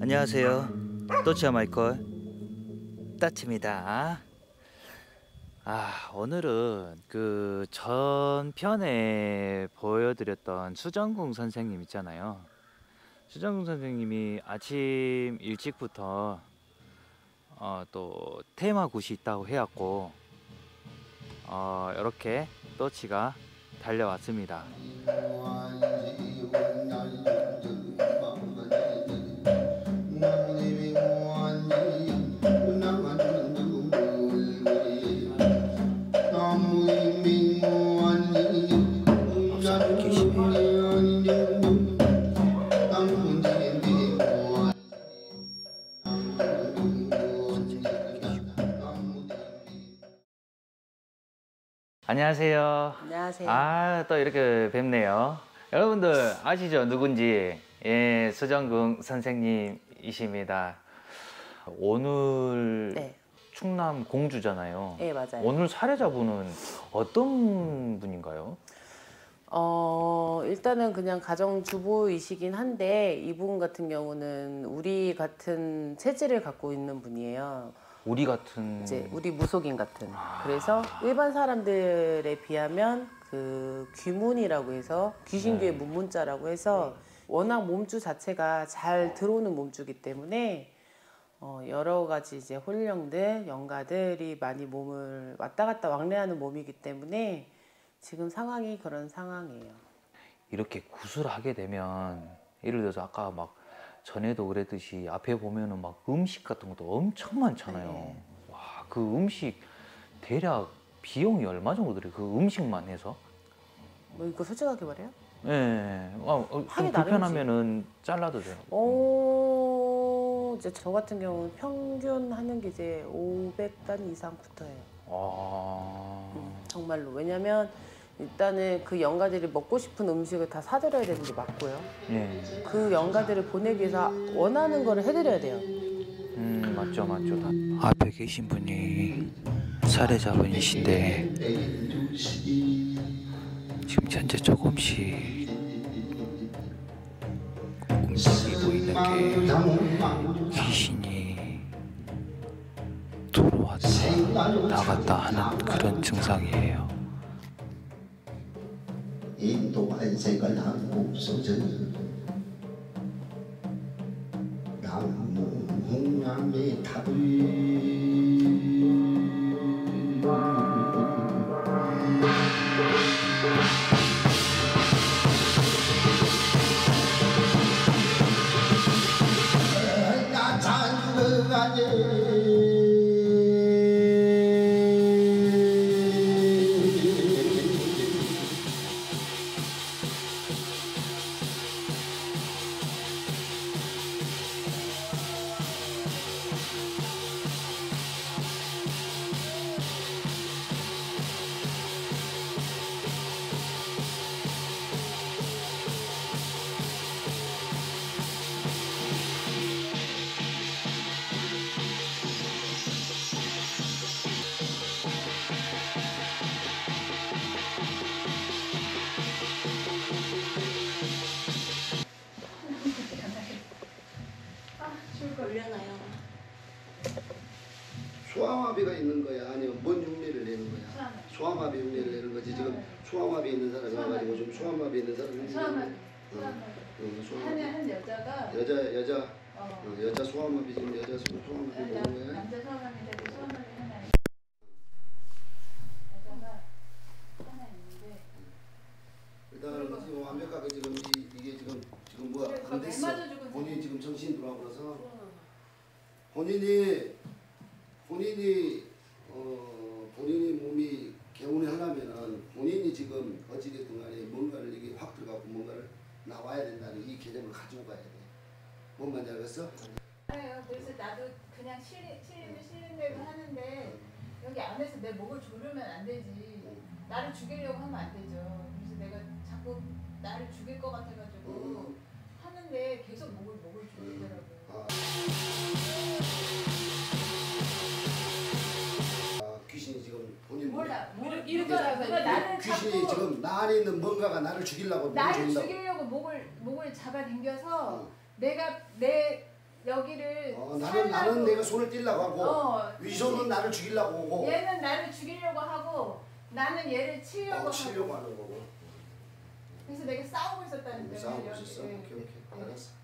안녕하세요. 또치와마이콜 따치입니다. 오늘은 그 전편에 보여드렸던 수정궁 선생님 있잖아요. 수정궁 선생님이 아침 일찍부터 또 테마 굿이 있다고 해갖고 이렇게 또치가 달려왔습니다. 안녕하세요. 안녕하세요. 또 이렇게 뵙네요. 여러분들 아시죠? 누군지. 예, 수정궁 선생님이십니다. 오늘 충남 공주잖아요. 네, 맞아요. 오늘 사례자분은 어떤 분인가요? 일단은 그냥 가정주부이시긴 한데 이분 같은 경우는 우리 같은 체질을 갖고 있는 분이에요. 우리 같은... 이제 우리 무속인 같은. 그래서 일반 사람들에 비하면 그 귀문이라고 해서 귀신교의 문문자라고 해서 워낙 몸주 자체가 잘 들어오는 몸주기 때문에 여러 가지 이제 혼령들, 영가들이 많이 몸을 왔다 갔다 왕래하는 몸이기 때문에 지금 상황이 그런 상황이에요. 이렇게 굿을 하게 되면 예를 들어서 아까 막 전에도 그랬듯이 앞에 보면은 막 음식 같은 것도 엄청 많잖아요. 와, 그 음식 대략 비용이 얼마 정도 들어요? 그 음식만 해서? 뭐 이거 솔직하게 말해요? 네. 좀 불편하면은 잘라도 돼요. 이제 저 같은 경우는 평균 하는 게 이제 500단 이상부터예요. 정말로. 왜냐면 일단은 그 영가들이 먹고 싶은 음식을 다 사드려야 되는 게 맞고요. 그 영가들을 보내기 위해서 원하는 거를 해드려야 돼요. 맞죠, 맞죠. 앞에 계신 분이 사례자분이신데 지금 현재 조금씩 움직이고 있는 게 귀신이 들어왔다 나갔다 하는 그런 증상이에요. 인도한 색을 담고 없어진 나무 홍남의 탑을 소아마비가 있는 거야? 아니면 뭔 흉내를 내는 거야? 소아마비 흉내를 내는 거지. 지금 소아마비 있는 사람이 와가지고 좀 소아마비 있는 사람이 소아마비 한 여자가 여자 소아마비 지금 여자 소아마비 뭐는 거야? 남자 소아마비 되고 소아마비 하나 있는데 여자가 하나 있는데 일단은 지금 완벽하게 지금 이게 지금 뭐가 안 됐어. 본인이 지금 정신이 돌아와서 본인이 몸이 개운을 하려면은 본인이 지금 어찌됐든 간에 뭔가를 이게 확 들어가고 뭔가를 나와야 된다는 이 개념을 가지고 가야 돼. 뭔 말인지 알겠어? 아요. 그래서 나도 그냥 싫은 대로 하는데 여기 안에서 내 목을 조르면 안 되지. 나를 죽이려고 하면 안 되죠. 그래서 내가 자꾸 나를 죽일 것 같아가지고 하는데 계속 목을 조르더라고요. 귀신이 지금 본인 몰라. 이렇게 나는 귀신이 지금 나 안에 있는 뭔가가 나를 죽이려고 나를 죽이려고 목을 잡아당겨서 내가 내 여기를 나는 내가 손을 떼려고 하고 이 손은 나를 죽이려고 하고 얘는 나를 죽이려고 하고 나는 얘를 치려고 하는 거고. 그래서 내가 싸우고 있었다는 거예요. 싸우고 있었어. 오케이. 알았어.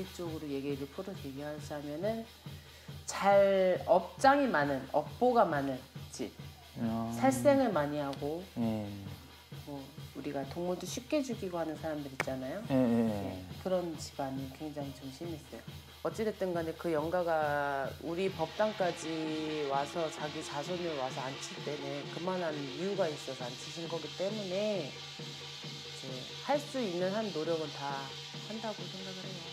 우리쪽으로 얘기를 풀어 얘기하자면은 잘 업장이 많은, 업보가 많은 집, 살생을 많이 하고 뭐 우리가 동물도 쉽게 죽이고 하는 사람들 있잖아요. 네, 그런 집안이 굉장히 좀 심했어요. 어찌됐든 간에 그 영가가 우리 법당까지 와서 자기 자손을 와서 앉힐 때는 그만한 이유가 있어서 앉히신 거기 때문에 할 수 있는 한 노력은 다 한다고 생각을 해요.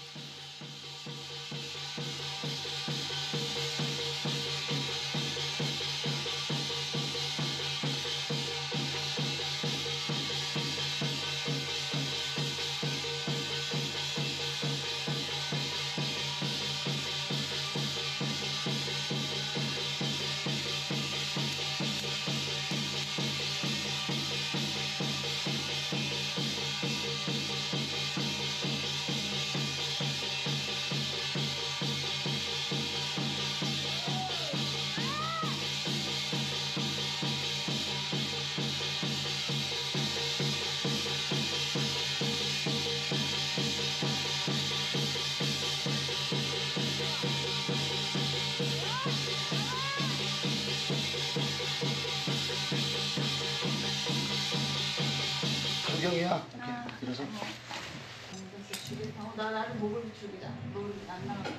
구경이야. 이렇게 들어서. 나는 목을 죽이자. 목을 안 나가.